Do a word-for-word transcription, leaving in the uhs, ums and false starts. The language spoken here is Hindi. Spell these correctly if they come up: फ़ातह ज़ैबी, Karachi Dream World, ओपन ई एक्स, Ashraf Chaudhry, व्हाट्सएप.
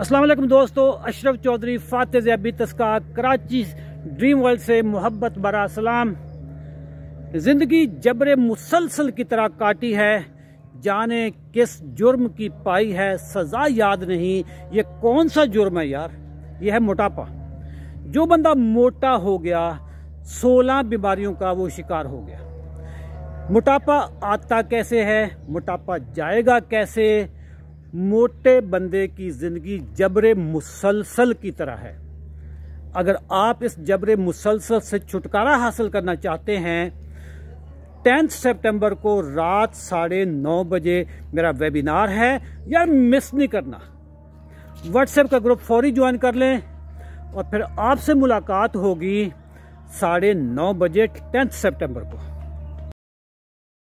अस्सलाम वालेकुम दोस्तों, अशरफ चौधरी फ़ातह ज़ैबी तस्का कराची ड्रीम वर्ल्ड से मोहब्बत बरा सलाम। ज़िंदगी जबरे मुसलसल की तरह काटी है, जाने किस जुर्म की पाई है सज़ा याद नहीं। ये कौन सा जुर्म है यार? यह है मोटापा। जो बंदा मोटा हो गया सोलह बीमारियों का वो शिकार हो गया। मोटापा आता कैसे है, मोटापा जाएगा कैसे? मोटे बंदे की ज़िंदगी जबरे मुसलसल की तरह है। अगर आप इस जबरे मुसलसल से छुटकारा हासिल करना चाहते हैं, टेंथ सितंबर को रात साढ़े नौ बजे मेरा वेबिनार है, यार मिस नहीं करना। व्हाट्सएप का ग्रुप फौरी ज्वाइन कर लें और फिर आपसे मुलाकात होगी साढ़े नौ बजे टेंथ सितंबर को।